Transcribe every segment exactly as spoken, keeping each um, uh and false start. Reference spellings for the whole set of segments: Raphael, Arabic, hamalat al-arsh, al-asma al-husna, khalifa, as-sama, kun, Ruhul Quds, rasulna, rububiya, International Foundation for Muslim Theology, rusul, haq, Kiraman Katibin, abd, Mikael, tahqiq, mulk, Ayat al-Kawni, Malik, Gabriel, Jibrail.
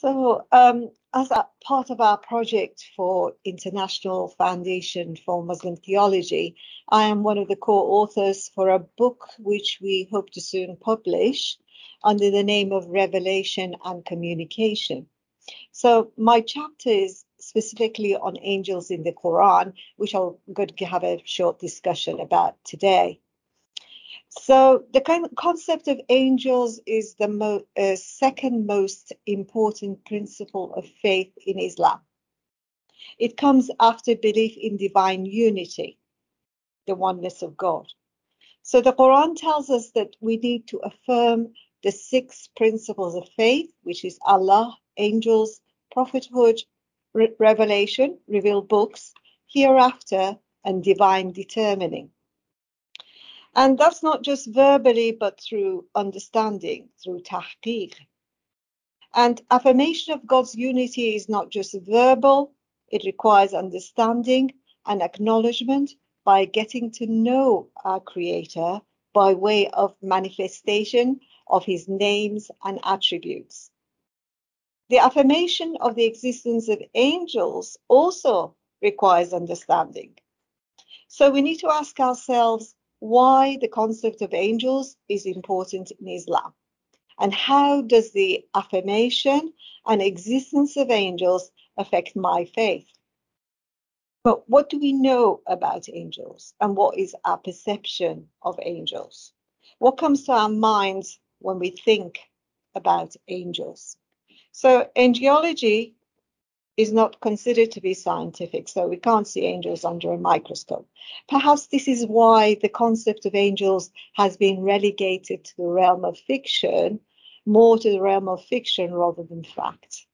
So um, as a part of our project for International Foundation for Muslim Theology, I am one of the co-authors for a book which we hope to soon publish under the name of Revelation and Communication. So my chapter is specifically on angels in the Quran, which I'll going to have a short discussion about today. So the kind of concept of angels is the mo uh, second most important principle of faith in Islam. It comes after belief in divine unity, the oneness of God. So the Quran tells us that we need to affirm the six principles of faith, which is Allah, angels, prophethood, re revelation, revealed books, hereafter, and divine determining. And that's not just verbally, but through understanding, through tahqiq. And affirmation of God's unity is not just verbal. It requires understanding and acknowledgement by getting to know our Creator by way of manifestation of his names and attributes. The affirmation of the existence of angels also requires understanding. So we need to ask ourselves, why the concept of angels is important in Islam, and how does the affirmation and existence of angels affect my faith? But what do we know about angels, and what is our perception of angels? What comes to our minds when we think about angels? So angelology is not considered to be scientific, so we can't see angels under a microscope. Perhaps this is why the concept of angels has been relegated to the realm of fiction, more to the realm of fiction rather than fact.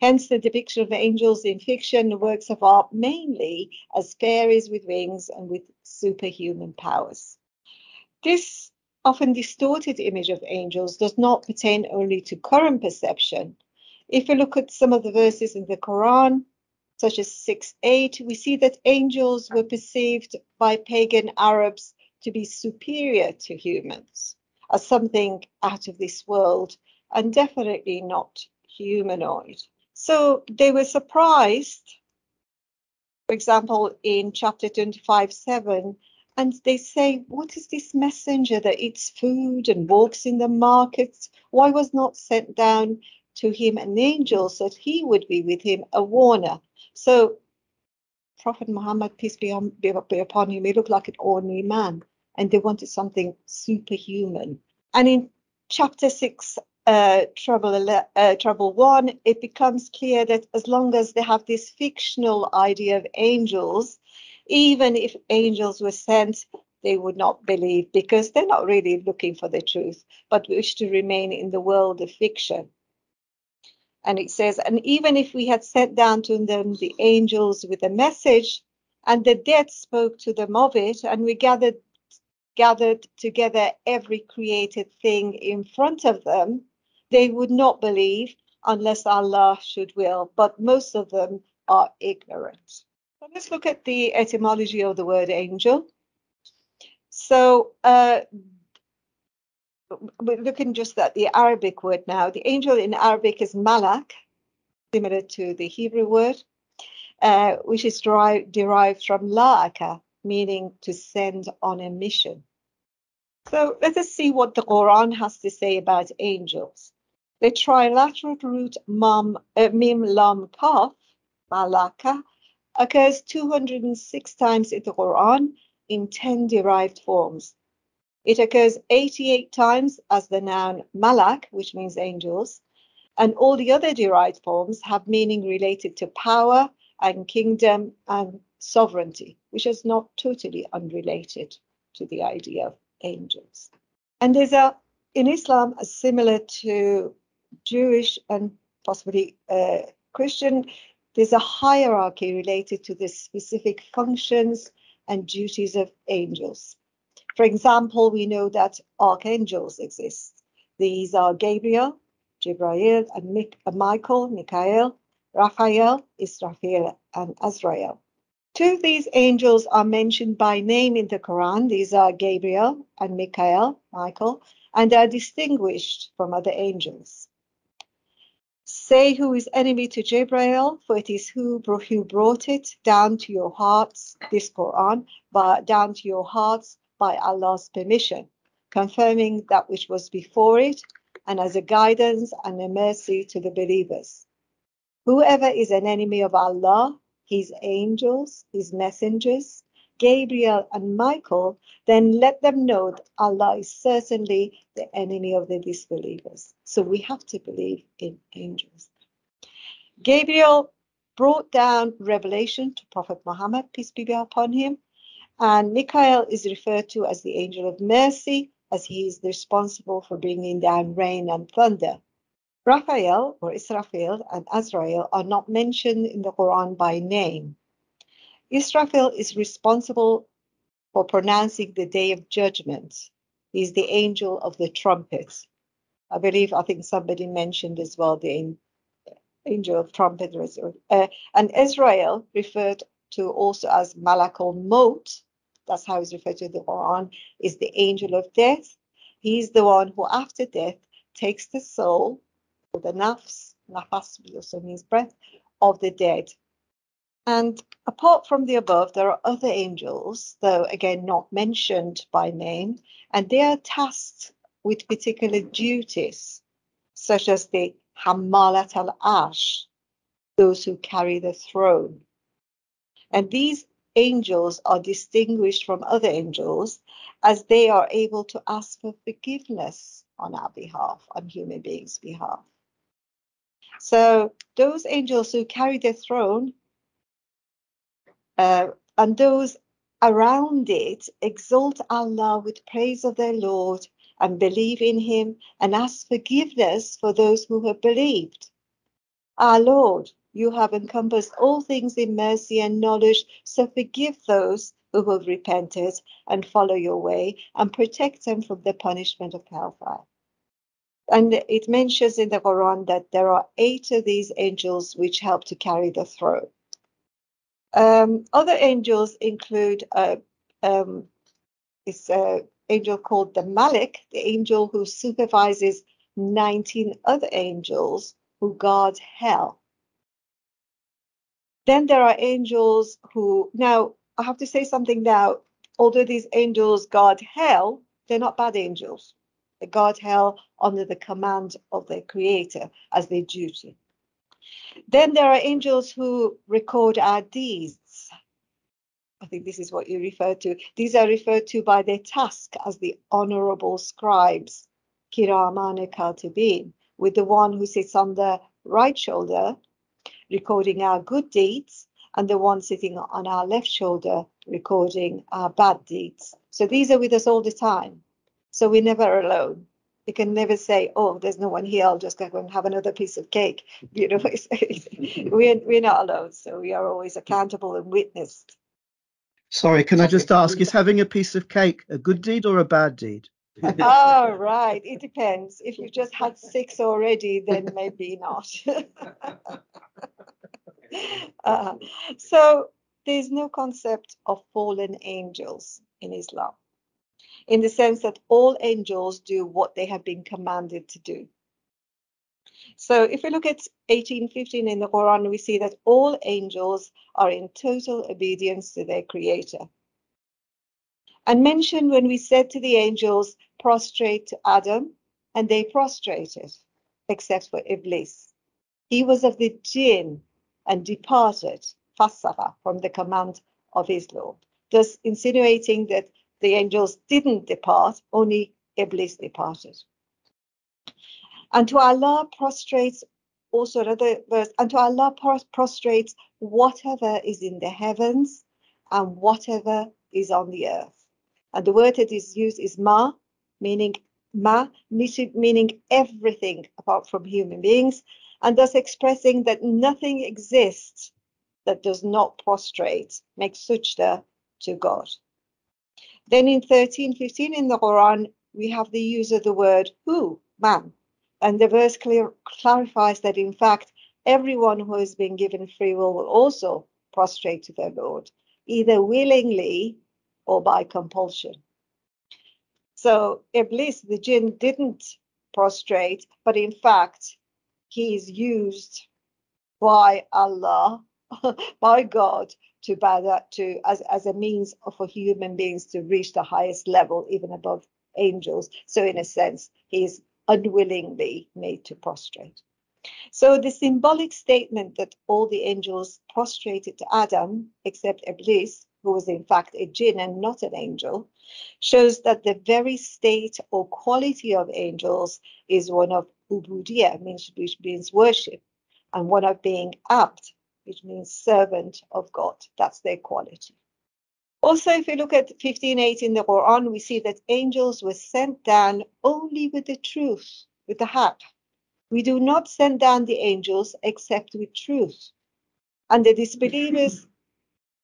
Hence the depiction of angels in fiction works of art mainly as fairies with wings and with superhuman powers. This often distorted image of angels does not pertain only to current perception. If we look at some of the verses in the Quran, such as six eight, we see that angels were perceived by pagan Arabs to be superior to humans, as something out of this world, and definitely not humanoid. So they were surprised, for example, in chapter twenty-five seven, and they say, what is this messenger that eats food and walks in the markets? Why was not sent down to him an angel, so that he would be with him, a warner? So Prophet Muhammad, peace be, on, be upon him, he looked like an ordinary man, and they wanted something superhuman. And in chapter six, uh, trouble, uh, trouble one, it becomes clear that as long as they have this fictional idea of angels, even if angels were sent, they would not believe, because they're not really looking for the truth, but wish to remain in the world of fiction. And it says, and even if we had sent down to them the angels with a message, and the dead spoke to them of it, and we gathered gathered together every created thing in front of them, they would not believe unless Allah should will. But most of them are ignorant. So let's look at the etymology of the word angel. So uh, we're looking just at the Arabic word now. The angel in Arabic is malak, similar to the Hebrew word, uh, which is derived, derived from la'aka, meaning to send on a mission. So let us see what the Quran has to say about angels. The trilateral root mam, uh, mim lam kaf, malaka, occurs two hundred and six times in the Quran in ten derived forms. It occurs eighty-eight times as the noun malak, which means angels, and all the other derived forms have meaning related to power and kingdom and sovereignty, which is not totally unrelated to the idea of angels. And there's a, in Islam, a similar to Jewish and possibly uh, Christian, there's a hierarchy related to the specific functions and duties of angels. For example, we know that archangels exist. These are Gabriel, Jibrail, and Mik Michael, Mikael, Raphael, Israfil, and Azrael. Two of these angels are mentioned by name in the Quran. These are Gabriel and Mikael, Michael, and are distinguished from other angels. Say who is enemy to Jibrail, for it is who who brought it down to your hearts, this Quran, but down to your hearts by Allah's permission, confirming that which was before it, and as a guidance and a mercy to the believers. Whoever is an enemy of Allah, his angels, his messengers, Gabriel and Michael, then let them know that Allah is certainly the enemy of the disbelievers. So we have to believe in angels. Gabriel brought down revelation to Prophet Muhammad, peace be upon him, and Mikael is referred to as the angel of mercy, as he is responsible for bringing down rain and thunder. Raphael, or Israfil, and Azrael are not mentioned in the Quran by name. Israfil is responsible for pronouncing the day of judgment. He is the angel of the trumpet. I believe, I think somebody mentioned as well the angel of trumpet. Uh, and Israel referred to also as Malak al-Maut, that's how he's referred to in the Quran, is the angel of death. He is the one who after death takes the soul, or the nafs, nafas also means breath, of the dead. And apart from the above, there are other angels, though again not mentioned by name, and they are tasked with particular duties, such as the hamalat al-arsh, those who carry the throne. And these angels are distinguished from other angels as they are able to ask for forgiveness on our behalf, on human beings' behalf. So those angels who carry the throne, Uh, and those around it exalt Allah with praise of their Lord and believe in Him and ask forgiveness for those who have believed. Our Lord, you have encompassed all things in mercy and knowledge, so forgive those who have repented and follow your way and protect them from the punishment of hellfire. And it mentions in the Quran that there are eight of these angels which help to carry the throne. Um, other angels include uh, um, this uh, angel called the Malik, the angel who supervises nineteen other angels who guard hell. Then there are angels who, now I have to say something now, although these angels guard hell, they're not bad angels. They guard hell under the command of their creator as their duty. Then there are angels who record our deeds. I think this is what you refer to. These are referred to by their task as the honorable scribes, Kiraman Katibin, with the one who sits on the right shoulder, recording our good deeds, and the one sitting on our left shoulder, recording our bad deeds. So these are with us all the time. So we're never alone. You can never say, oh, there's no one here, I'll just go and have another piece of cake. You know, it's, it's, we're, we're not alone, so we are always accountable and witnessed. Sorry, can I just ask, is having a piece of cake a good deed or a bad deed? Oh, right, it depends. If you've just had six already, then maybe not. uh, so there's no concept of fallen angels in Islam, in the sense that all angels do what they have been commanded to do. So if we look at eighteen fifteen in the Quran, we see that all angels are in total obedience to their creator. And mentioned when we said to the angels, prostrate to Adam, and they prostrated, except for Iblis. He was of the jinn and departed, fasafa, from the command of his Lord, thus insinuating that the angels didn't depart, only Iblis departed. And to Allah prostrates, also another verse, and to Allah prostrates whatever is in the heavens and whatever is on the earth. And the word that is used is ma, meaning ma, meaning everything apart from human beings, and thus expressing that nothing exists that does not prostrate, make sujda to God. Then in thirteen fifteen in the Quran, we have the use of the word who, man. And the verse clear, clarifies that, in fact, everyone who has been given free will will also prostrate to their Lord, either willingly or by compulsion. So Iblis, the jinn, didn't prostrate, but in fact, he is used by Allah, by God, to that to as, as a means for human beings to reach the highest level, even above angels. So in a sense, he is unwillingly made to prostrate. So the symbolic statement that all the angels prostrated to Adam, except Iblis, who was in fact a jinn and not an angel, shows that the very state or quality of angels is one of ubudiya, which means worship, and one of being abd, which means servant of God. That's their quality. Also, if you look at fifteen eight in the Quran, we see that angels were sent down only with the truth, with the haq. We do not send down the angels except with truth. And the disbelievers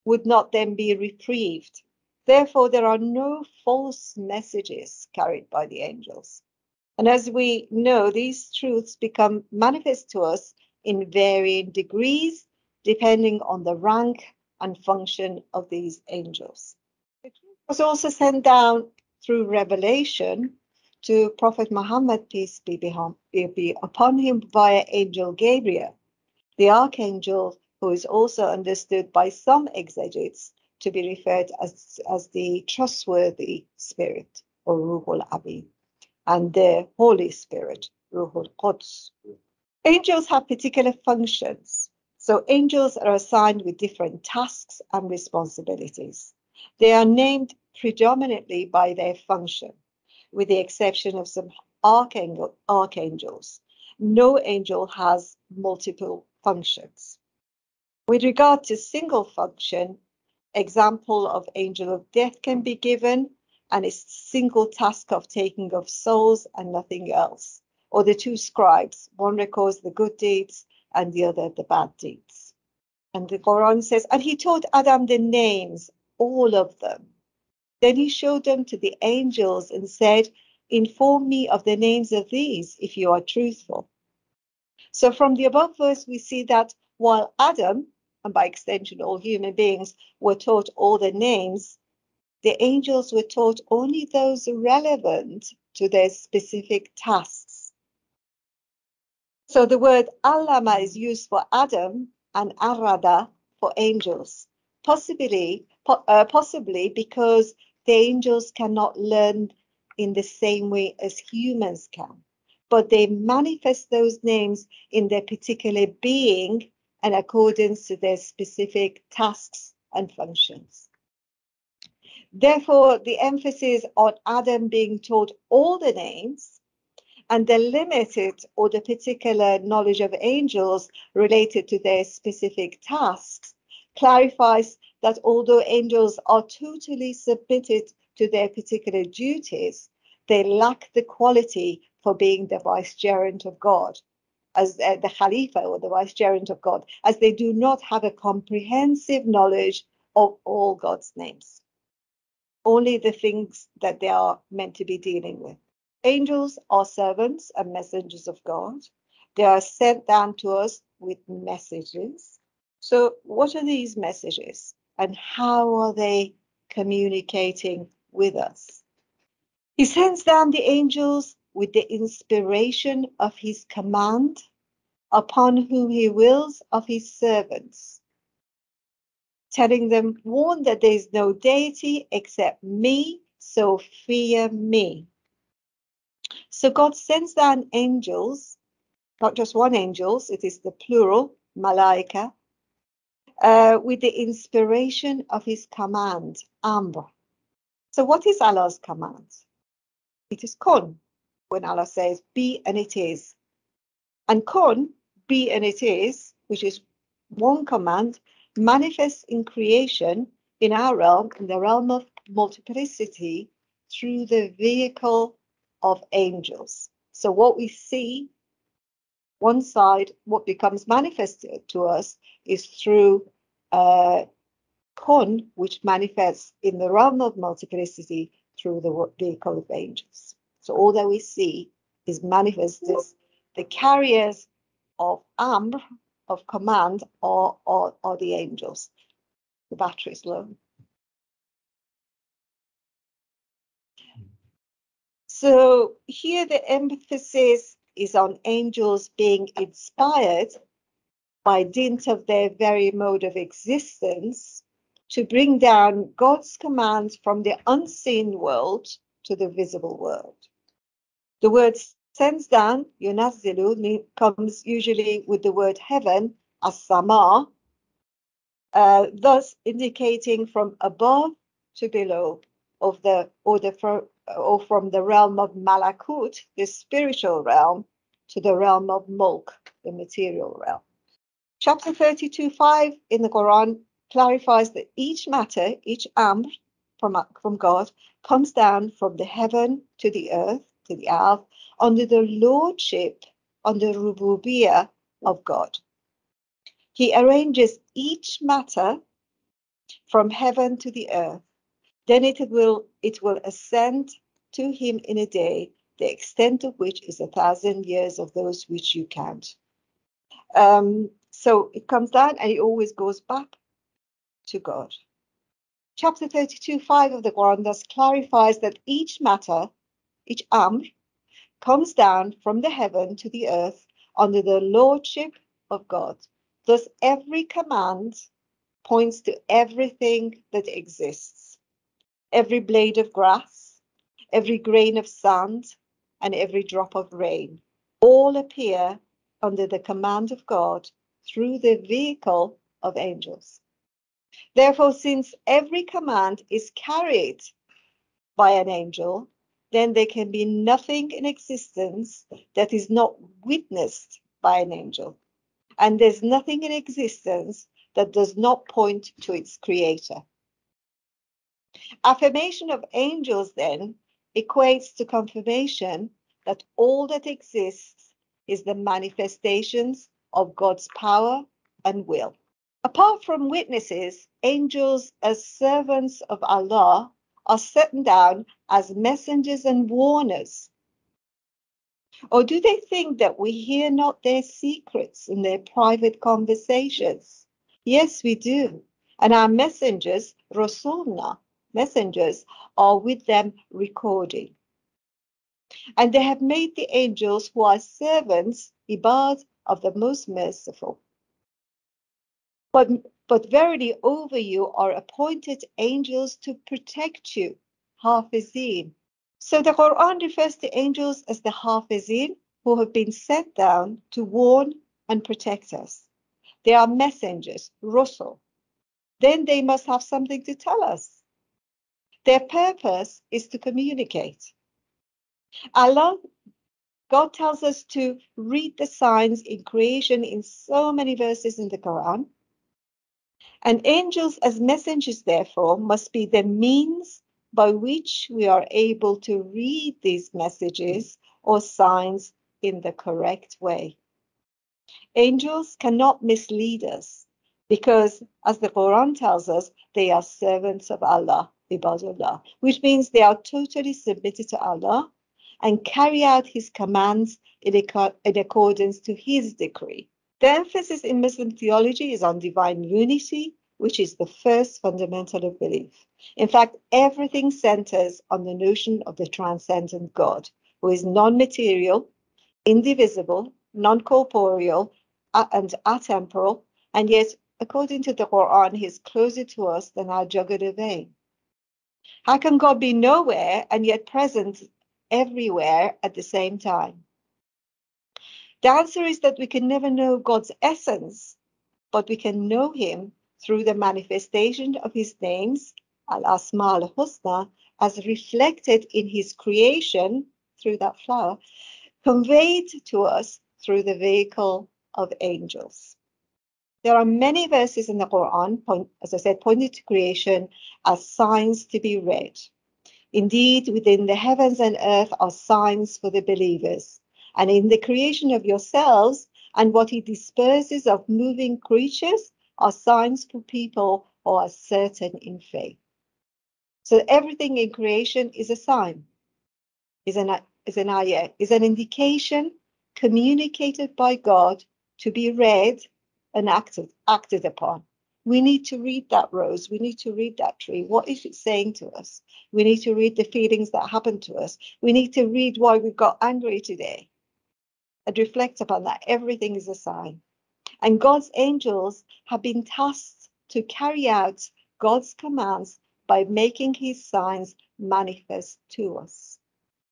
would not then be reprieved. Therefore, there are no false messages carried by the angels. And as we know, these truths become manifest to us in varying degrees, depending on the rank and function of these angels. It was also sent down through revelation to Prophet Muhammad, peace be upon him, via angel Gabriel, the archangel who is also understood by some exegetes to be referred as, as the trustworthy spirit, or Ruhul Abi, and the Holy Spirit, Ruhul Quds. Angels have particular functions. So angels are assigned with different tasks and responsibilities. They are named predominantly by their function, with the exception of some archangel, archangels. No angel has multiple functions. With regard to single function, example of angel of death can be given, and its single task of taking of souls and nothing else. Or the two scribes, one records the good deeds and the other the bad deeds. And the Quran says, and he taught Adam the names, all of them. Then he showed them to the angels and said, inform me of the names of these, if you are truthful. So from the above verse, we see that while Adam, and by extension all human beings, were taught all the names, the angels were taught only those relevant to their specific tasks. So the word Allama is used for Adam and Arada for angels, possibly, po- uh, possibly because the angels cannot learn in the same way as humans can, but they manifest those names in their particular being and accordance to their specific tasks and functions. Therefore, the emphasis on Adam being taught all the names and the limited or the particular knowledge of angels related to their specific tasks clarifies that although angels are totally submitted to their particular duties, they lack the quality for being the vicegerent of God, as uh, the khalifa or the vicegerent of God, as they do not have a comprehensive knowledge of all God's names, only the things that they are meant to be dealing with. Angels are servants and messengers of God. They are sent down to us with messages. So what are these messages and how are they communicating with us? He sends down the angels with the inspiration of his command upon whom he wills of his servants, telling them, warn that there is no deity except me, so fear me. So God sends down angels, not just one angels, it is the plural, Malaika, uh, with the inspiration of his command, Amr. So what is Allah's command? It is kun, when Allah says, be and it is. And kun, be and it is, which is one command, manifests in creation, in our realm, in the realm of multiplicity, through the vehicle of angels. So what we see, one side, what becomes manifested to us is through uh, kun, which manifests in the realm of multiplicity through the vehicle of angels. So all that we see is manifest as the carriers of amr, of command, or, or, or the angels. The battery's low. So here the emphasis is on angels being inspired by dint of their very mode of existence to bring down God's commands from the unseen world to the visible world. The word sends down, yunazilu, comes usually with the word heaven, as-sama, uh, thus indicating from above to below, of the or the or from the realm of malakut, the spiritual realm, to the realm of mulk, the material realm. Chapter thirty-two five in the Quran clarifies that each matter, each amr from, from God, comes down from the heaven to the earth, to the earth, under the lordship, under rububiya of God. He arranges each matter from heaven to the earth. Then it will it will ascend to him in a day, the extent of which is a thousand years of those which you count. Um, so it comes down and it always goes back to God. Chapter thirty-two five of the Quran thus clarifies that each matter, each amr, comes down from the heaven to the earth under the lordship of God. Thus every command points to everything that exists. Every blade of grass, every grain of sand, and every drop of rain all appear under the command of God through the vehicle of angels. Therefore, since every command is carried by an angel, then there can be nothing in existence that is not witnessed by an angel. And there's nothing in existence that does not point to its creator. Affirmation of angels, then, equates to confirmation that all that exists is the manifestations of God's power and will. Apart from witnesses, angels as servants of Allah are set down as messengers and warners. Or do they think that we hear not their secrets and their private conversations? Yes, we do. And our messengers, Rasulna, messengers, are with them recording. And they have made the angels who are servants, ibad, of the most merciful. But, but verily over you are appointed angels to protect you, Hafizin. So the Quran refers to angels as the Hafizin, who have been sent down to warn and protect us. They are messengers, Rusul. Then they must have something to tell us. Their purpose is to communicate. Allah, God tells us to read the signs in creation in so many verses in the Quran. And angels as messengers, therefore, must be the means by which we are able to read these messages or signs in the correct way. Angels cannot mislead us because, as the Quran tells us, they are servants of Allah, which means they are totally submitted to Allah and carry out his commands in, ac- in accordance to his decree. The emphasis in Muslim theology is on divine unity, which is the first fundamental of belief. In fact, everything centers on the notion of the transcendent God, who is non-material, indivisible, non-corporeal, and atemporal, and yet, according to the Quran, he is closer to us than our jugular vein. How can God be nowhere and yet present everywhere at the same time? The answer is that we can never know God's essence, but we can know him through the manifestation of his names, al-asma al-husna, as reflected in his creation through that flower, conveyed to us through the vehicle of angels. There are many verses in the Quran, point, as I said, pointing to creation as signs to be read. Indeed, within the heavens and earth are signs for the believers. And in the creation of yourselves and what he disperses of moving creatures are signs for people who are certain in faith. So everything in creation is a sign, is an, is an ayah, is an indication communicated by God to be read and acted, acted upon. We need to read that rose. We need to read that tree. What is it saying to us? We need to read the feelings that happened to us. We need to read why we got angry today. It reflects upon that. Everything is a sign. And God's angels have been tasked to carry out God's commands by making his signs manifest to us.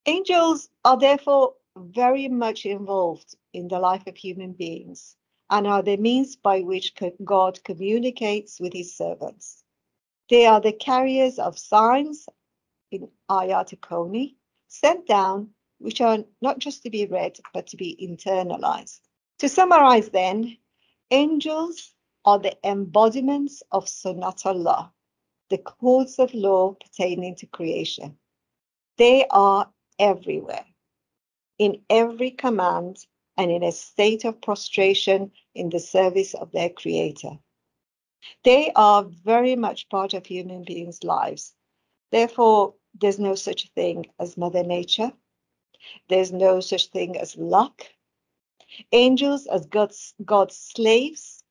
Angels are therefore very much involved in the life of human beings and are the means by which God communicates with his servants. They are the carriers of signs in Ayat al-Kawni sent down, which are not just to be read, but to be internalized. To summarize then, angels are the embodiments of Sunnatullah, the codes of law pertaining to creation. They are everywhere, in every command, and in a state of prostration in the service of their creator. They are very much part of human beings' lives. Therefore, there's no such thing as Mother Nature. There's no such thing as luck. Angels as God's, God's slaves,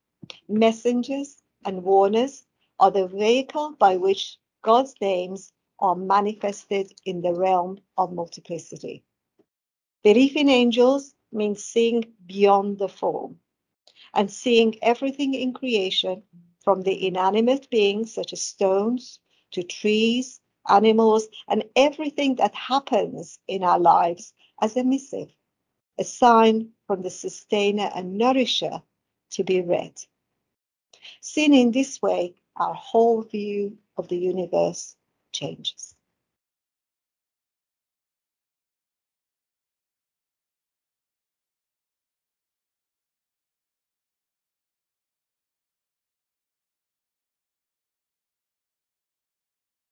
messengers, and warners are the vehicle by which God's names are manifested in the realm of multiplicity. Belief in angels means seeing beyond the form and seeing everything in creation, from the inanimate beings such as stones to trees, animals, and everything that happens in our lives, as a missive, a sign from the sustainer and nourisher, to be read. Seen in this way, our whole view of the universe changes.